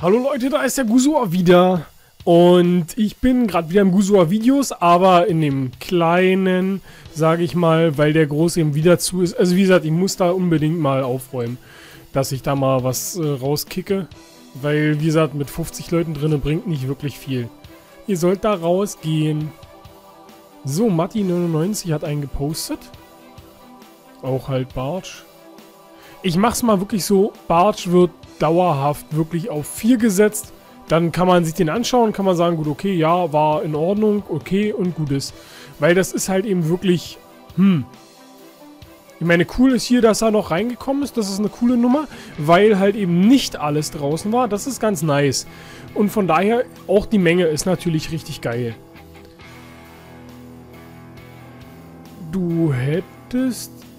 Hallo Leute, da ist der Gusua wieder und ich bin gerade wieder im Gusua Videos, aber in dem kleinen, sage ich mal, weil der große eben wieder zu ist. Also wie gesagt, ich muss da unbedingt mal aufräumen, dass ich da mal was rauskicke, weil wie gesagt, mit 50 Leuten drinne bringt nicht wirklich viel. Ihr sollt da rausgehen. So, Matti99 hat einen gepostet. Auch halt Bartsch. Ich mach's mal wirklich so, Bartsch wird dauerhaft wirklich auf 4 gesetzt, dann kann man sich den anschauen, kann man sagen, gut, okay, ja, war in Ordnung, okay und gut ist. Weil das ist halt eben wirklich, Ich meine, cool ist hier, dass er noch reingekommen ist, das ist eine coole Nummer, weil halt eben nicht alles draußen war, das ist ganz nice. Und von daher, auch die Menge ist natürlich richtig geil. Du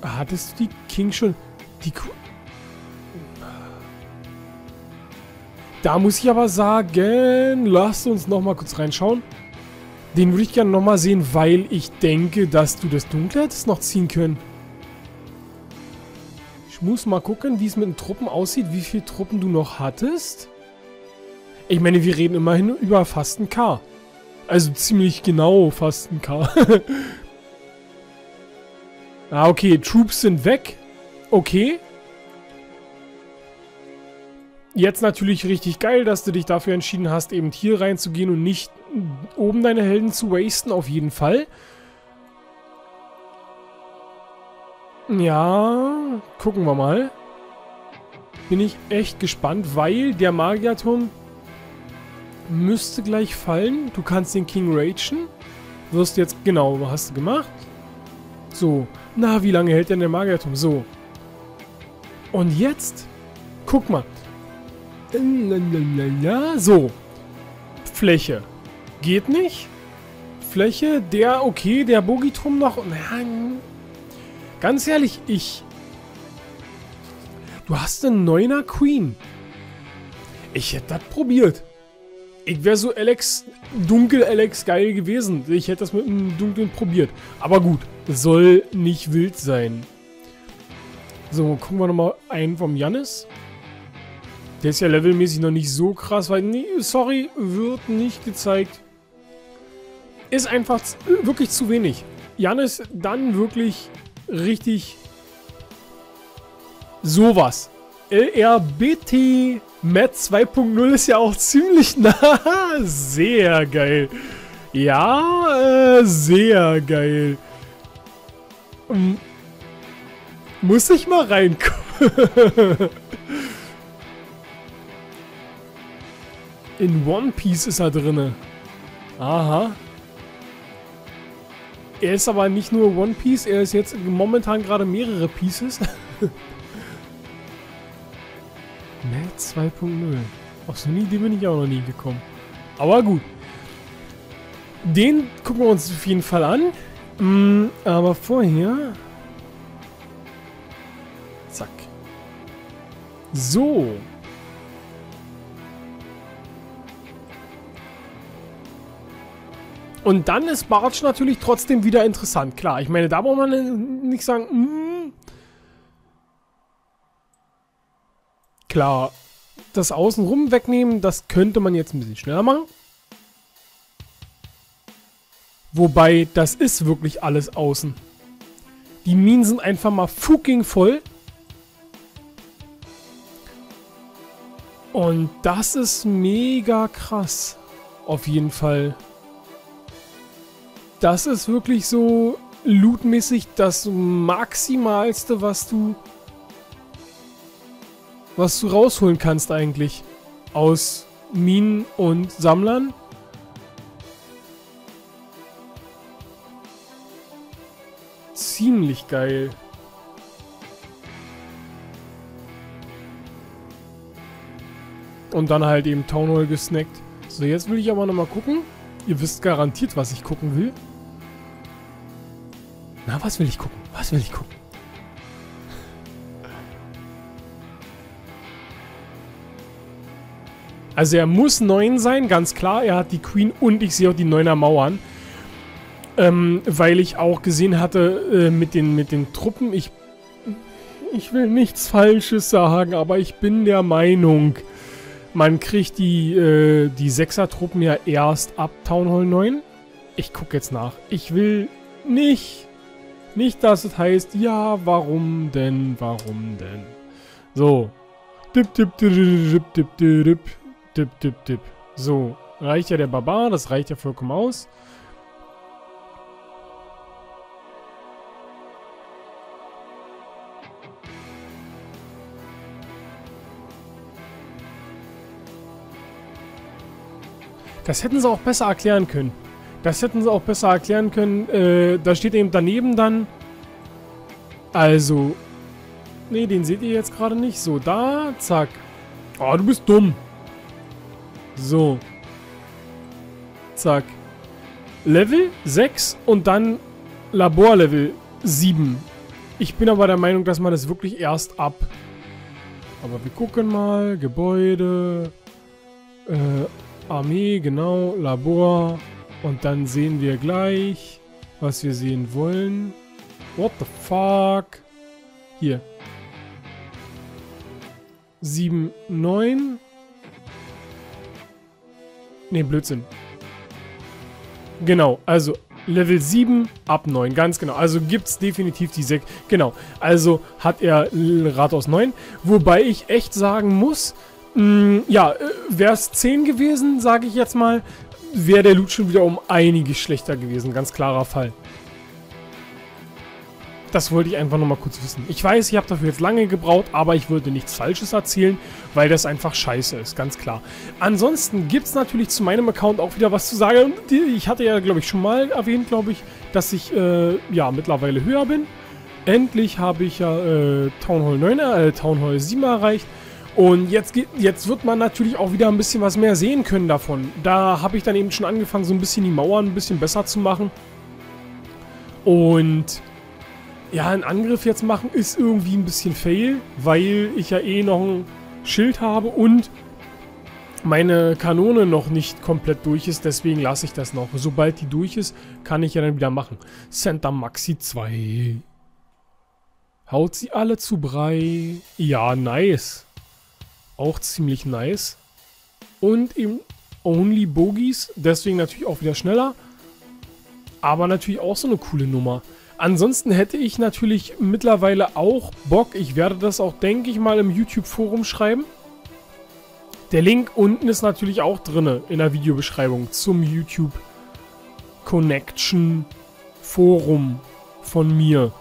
hattest du die King schon, die Da muss ich aber sagen, lasst uns nochmal kurz reinschauen. Den würde ich gerne nochmal sehen, weil ich denke, dass du das Dunkle hättest noch ziehen können. Ich muss mal gucken, wie es mit den Truppen aussieht, wie viele Truppen du noch hattest. Ich meine, wir reden immerhin über fast ein K. Also ziemlich genau fast ein K. Ah, okay, Troops sind weg. Okay. Jetzt natürlich richtig geil, dass du dich dafür entschieden hast, eben hier reinzugehen und nicht oben deine Helden zu wasten, auf jeden Fall. Ja, gucken wir mal. Bin ich echt gespannt, weil der Magierturm müsste gleich fallen. Du kannst den King ragen. Wirst jetzt, genau, hast du gemacht. So, na, wie lange hält denn der Magierturm? So. Und jetzt, guck mal. So. Fläche. Geht nicht. Fläche, der, okay, der Bogiturm noch. Ganz ehrlich, Du hast einen 9er Queen. Ich hätte das probiert. Ich wäre so Alex, dunkel Alex geil gewesen. Ich hätte das mit einem Dunkeln probiert. Aber gut, soll nicht wild sein. So, gucken wir nochmal einen vom Jannis. Der ist ja levelmäßig noch nicht so krass, weil, nee, sorry, wird nicht gezeigt. Ist einfach wirklich zu wenig. Jannis dann wirklich richtig sowas. LRBT MAD 2.0 ist ja auch ziemlich nah. Sehr geil. Ja, sehr geil. Muss ich mal reinkommen. In One Piece ist er drinne. Aha. Er ist aber nicht nur One Piece, er ist jetzt momentan gerade mehrere Pieces. Mad 2.0. Auf so eine Idee bin ich auch noch nie gekommen. Aber gut. Den gucken wir uns auf jeden Fall an. Aber vorher... Zack. So. Und dann ist Bartsch natürlich trotzdem wieder interessant. Klar, ich meine, da braucht man nicht sagen, Klar, das Außenrum wegnehmen, das könnte man jetzt ein bisschen schneller machen. Wobei, das ist wirklich alles außen. Die Minen sind einfach mal fucking voll. Und das ist mega krass. Auf jeden Fall. Das ist wirklich so lootmäßig das Maximalste, was du rausholen kannst eigentlich aus Minen und Sammlern. Ziemlich geil. Und dann halt eben Town Hall gesnackt. So, jetzt will ich aber nochmal gucken. Ihr wisst garantiert, was ich gucken will. Na, was will ich gucken? Was will ich gucken? Also er muss 9 sein, ganz klar. Er hat die Queen und ich sehe auch die 9er Mauern. weil ich auch gesehen hatte mit den Truppen, ich will nichts Falsches sagen, aber ich bin der Meinung, man kriegt die 6er-Truppen ja erst ab Town Hall 9. Ich gucke jetzt nach. Ich will nicht, dass es heißt, ja, warum denn? So. Dip. So. Reicht ja der Barbar, das reicht ja vollkommen aus. Das hätten sie auch besser erklären können. Da steht eben daneben dann... Also... Ne, den seht ihr jetzt gerade nicht. So, da, zack. Oh, du bist dumm. So. Zack. Level 6 und dann Laborlevel 7. Ich bin aber der Meinung, dass man das wirklich erst ab... Aber wir gucken mal. Gebäude... Armee, genau, Labor. Und dann sehen wir gleich, was wir sehen wollen. What the fuck? Hier. 7, 9. Ne, Blödsinn. Genau, also Level 7 ab 9, ganz genau. Also gibt es definitiv die 6. Genau, also hat er Rathaus 9. Wobei ich echt sagen muss, ja, wäre es 10 gewesen, sage ich jetzt mal, wäre der Loot schon wieder um einiges schlechter gewesen. Ganz klarer Fall. Das wollte ich einfach nochmal kurz wissen. Ich weiß, ich habe dafür jetzt lange gebraucht, aber ich würde nichts Falsches erzählen, weil das einfach scheiße ist, ganz klar. Ansonsten gibt es natürlich zu meinem Account auch wieder was zu sagen. Ich hatte ja, glaube ich, schon mal erwähnt, dass ich, ja, mittlerweile höher bin. Endlich habe ich ja Town Hall 7 erreicht. Und jetzt wird man natürlich auch wieder ein bisschen was mehr sehen können davon. Da habe ich dann eben schon angefangen, so ein bisschen die Mauern ein bisschen besser zu machen. Und ja, einen Angriff jetzt machen ist irgendwie ein bisschen fail, weil ich ja eh noch ein Schild habe und meine Kanone noch nicht komplett durch ist. Deswegen lasse ich das noch. Sobald die durch ist, kann ich ja dann wieder machen. Santa Maxi 2. Haut sie alle zu Brei. Ja, nice. Auch ziemlich nice. Und eben Only Bogies. Deswegen natürlich auch wieder schneller. Aber natürlich auch so eine coole Nummer. Ansonsten hätte ich natürlich mittlerweile auch Bock. Ich werde das auch, denke ich mal, im YouTube-Forum schreiben. Der Link unten ist natürlich auch drin in der Videobeschreibung zum YouTube Connection Forum von mir.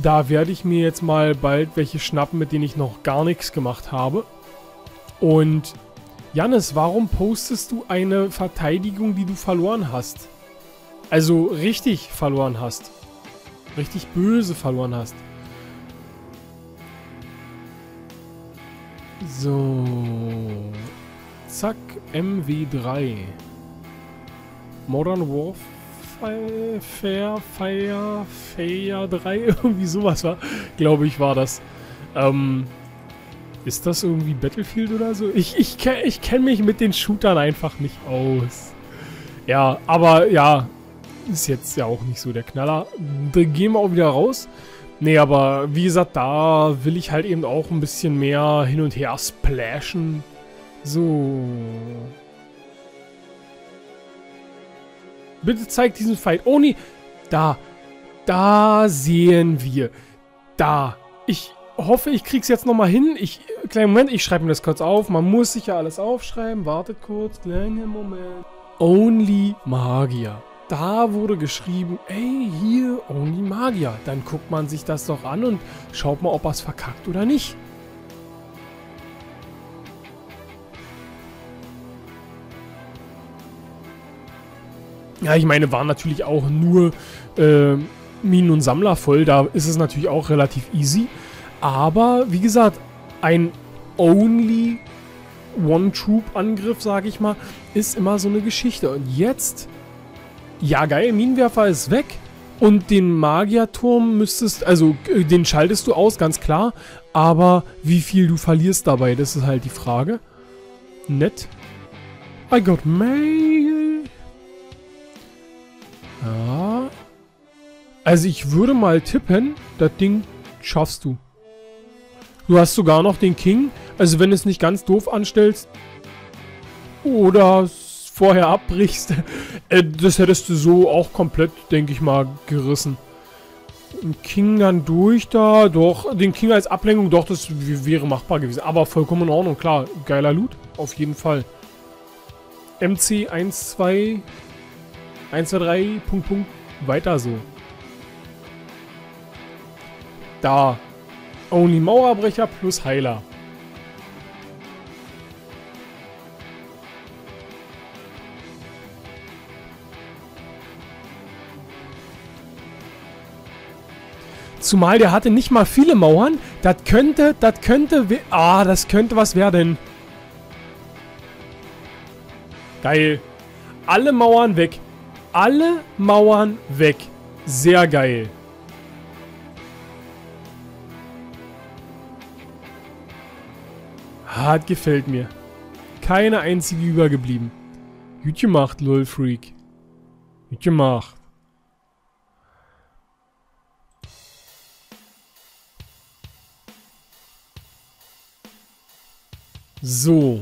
Da werde ich mir jetzt mal bald welche schnappen, mit denen ich noch gar nichts gemacht habe. Und Jannis, warum postest du eine Verteidigung, die du verloren hast? Also richtig verloren hast. Richtig böse verloren hast. So. Zack, MW3. Modern Warfare. Fire 3, irgendwie sowas war, glaube ich, war das. Ist das irgendwie Battlefield oder so? Ich kenne mich mit den Shootern einfach nicht aus. Ja, aber ja, ist jetzt ja auch nicht so der Knaller. Da gehen wir auch wieder raus. Nee, aber wie gesagt, da will ich halt eben auch ein bisschen mehr hin und her splashen. So... Bitte zeigt diesen Fight. Oh nee. Da. Da sehen wir. Da. Ich hoffe, ich krieg's jetzt nochmal hin. Kleinen Moment, ich schreibe mir das kurz auf. Man muss sich ja alles aufschreiben. Wartet kurz. Kleiner Moment. Only Magier. Da wurde geschrieben, ey, hier, Only Magier. Dann guckt man sich das doch an und schaut mal, ob er's verkackt oder nicht. Ja, ich meine, waren natürlich auch nur Minen und Sammler voll. Da ist es natürlich auch relativ easy. Aber, wie gesagt, ein Only One-Troop-Angriff, sage ich mal, ist immer so eine Geschichte. Und jetzt, ja geil, Minenwerfer ist weg. Und den Magierturm den schaltest du aus, ganz klar. Aber wie viel du verlierst dabei, das ist halt die Frage. Nett. I got mail. Also ich würde mal tippen, das Ding schaffst du. Du hast sogar noch den King. Also wenn du es nicht ganz doof anstellst oder vorher abbrichst, das hättest du so auch komplett, denke ich mal, gerissen. Den King dann durch da, doch, den King als Ablenkung, doch, das wäre machbar gewesen. Aber vollkommen in Ordnung, klar, geiler Loot, auf jeden Fall. MC 123, Punkt, Punkt, weiter so. Da. Only Mauerbrecher plus Heiler. Zumal der hatte nicht mal viele Mauern. Das könnte was werden. Geil. Alle Mauern weg. Alle Mauern weg. Sehr geil. Hart gefällt mir. Keine einzige übergeblieben. Gut gemacht, Lol Freak. Gut gemacht. So.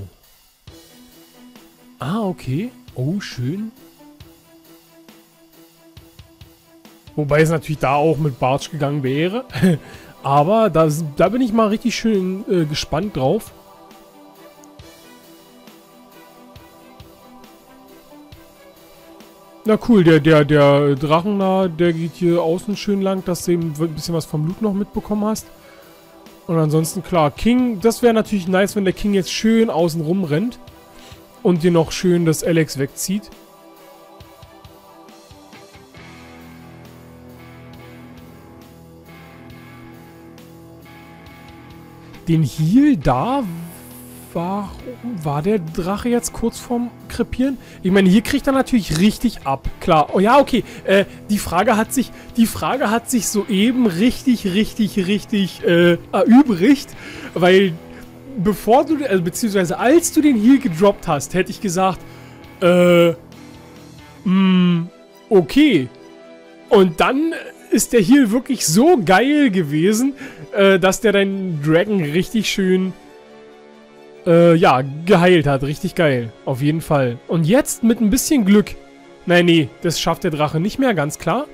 Ah, okay. Oh, schön. Wobei es natürlich da auch mit Bartsch gegangen wäre. Aber da bin ich mal richtig schön gespannt drauf. Na cool, der Drachen da, der geht hier außen schön lang, dass du eben ein bisschen was vom Loot noch mitbekommen hast. Und ansonsten, klar, King, das wäre natürlich nice, wenn der King jetzt schön außen rum rennt und dir noch schön das Alex wegzieht. Den Heal da, war der Drache jetzt kurz vorm Krepieren? Ich meine, hier kriegt er natürlich richtig ab, klar. Oh ja, okay, die Frage hat sich soeben richtig erübrigt, weil bevor du, also beziehungsweise als du den Heal gedroppt hast, hätte ich gesagt, okay. Und dann ist der Heal wirklich so geil gewesen, dass der deinen Dragon richtig schön ja, geheilt hat. Richtig geil. Auf jeden Fall. Und jetzt mit ein bisschen Glück. Nein, nee, das schafft der Drache nicht mehr, ganz klar.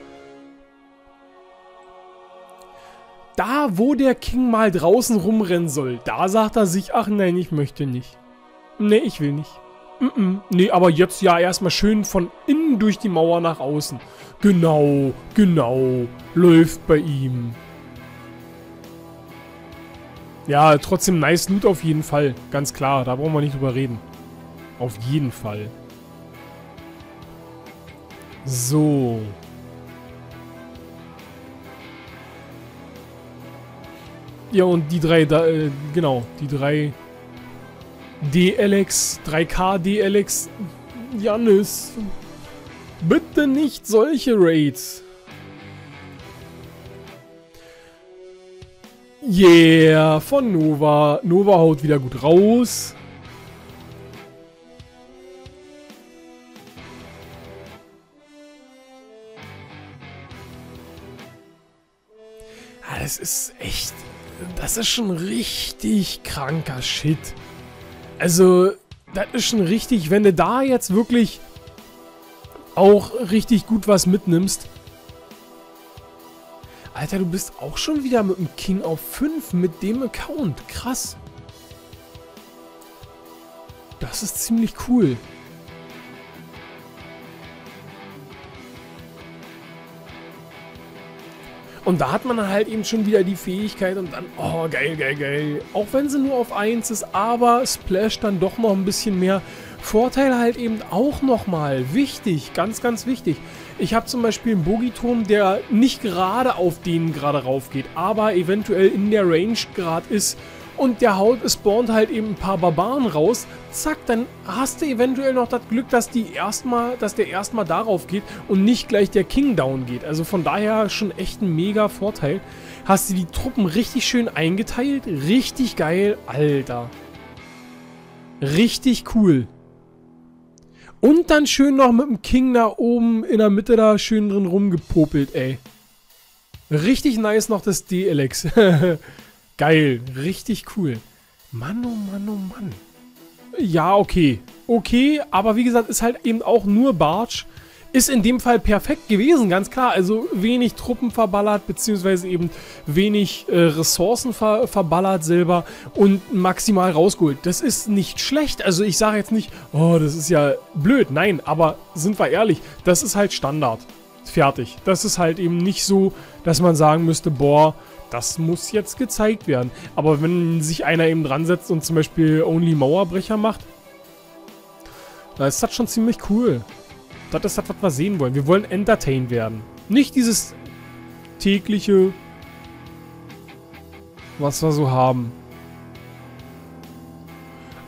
Da, wo der King mal draußen rumrennen soll, da sagt er sich, ach nein, ich möchte nicht. Nee, ich will nicht. Nee, aber jetzt ja erstmal schön von innen durch die Mauer nach außen. Genau, genau. Läuft bei ihm. Ja, trotzdem nice Loot auf jeden Fall. Ganz klar, da brauchen wir nicht drüber reden. Auf jeden Fall. So. Ja, und die drei, genau, die drei DLX, 3K DLX, Jannis. Bitte nicht solche Raids. Yeah, von Nova. Nova haut wieder gut raus. Ja, das ist echt... Das ist schon richtig kranker Shit. Also, das ist schon richtig... Wenn du da jetzt wirklich auch richtig gut was mitnimmst... Alter, du bist auch schon wieder mit dem King auf 5 mit dem Account. Krass. Das ist ziemlich cool. Und da hat man halt eben schon wieder die Fähigkeit und dann... Oh, geil, geil, geil. Auch wenn sie nur auf 1 ist, aber Splash dann doch noch ein bisschen mehr. Vorteil halt eben auch nochmal. Wichtig, ganz, ganz wichtig. Ich habe zum Beispiel einen Bogiturm, der nicht gerade auf den gerade rauf geht, aber eventuell in der Range gerade ist und der haut, spawnt halt eben ein paar Barbaren raus. Zack, dann hast du eventuell noch das Glück, dass der erstmal darauf geht und nicht gleich der King down geht. Also von daher schon echt ein mega Vorteil. Hast du die Truppen richtig schön eingeteilt? Richtig geil, Alter. Richtig cool. Und dann schön noch mit dem King da oben in der Mitte da schön drin rumgepopelt, ey. Richtig nice noch das DLX. Geil. Richtig cool. Mann, oh Mann, oh Mann. Ja, okay. Okay, aber wie gesagt, ist halt eben auch nur Bartsch. Ist in dem Fall perfekt gewesen, ganz klar. Also wenig Truppen verballert, beziehungsweise eben wenig Ressourcen verballert selber und maximal rausgeholt. Das ist nicht schlecht. Also ich sage jetzt nicht, oh, das ist ja blöd. Nein, aber sind wir ehrlich, das ist halt Standard. Fertig. Das ist halt eben nicht so, dass man sagen müsste, boah, das muss jetzt gezeigt werden. Aber wenn sich einer eben dran setzt und zum Beispiel Only Mauerbrecher macht, dann ist das schon ziemlich cool. Das ist das, was wir sehen wollen. Wir wollen entertained werden. Nicht dieses tägliche, was wir so haben.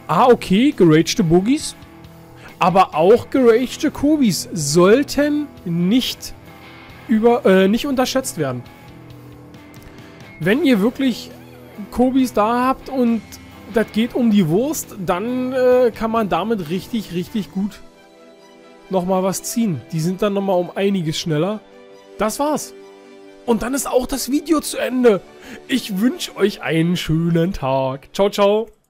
Ah, okay. Geragte Boogies. Aber auch geragte Kobis sollten nicht unterschätzt werden. Wenn ihr wirklich Kobis da habt und das geht um die Wurst, dann kann man damit richtig, richtig gut nochmal was ziehen. Die sind dann nochmal um einiges schneller. Das war's. Und dann ist auch das Video zu Ende. Ich wünsche euch einen schönen Tag. Ciao, ciao.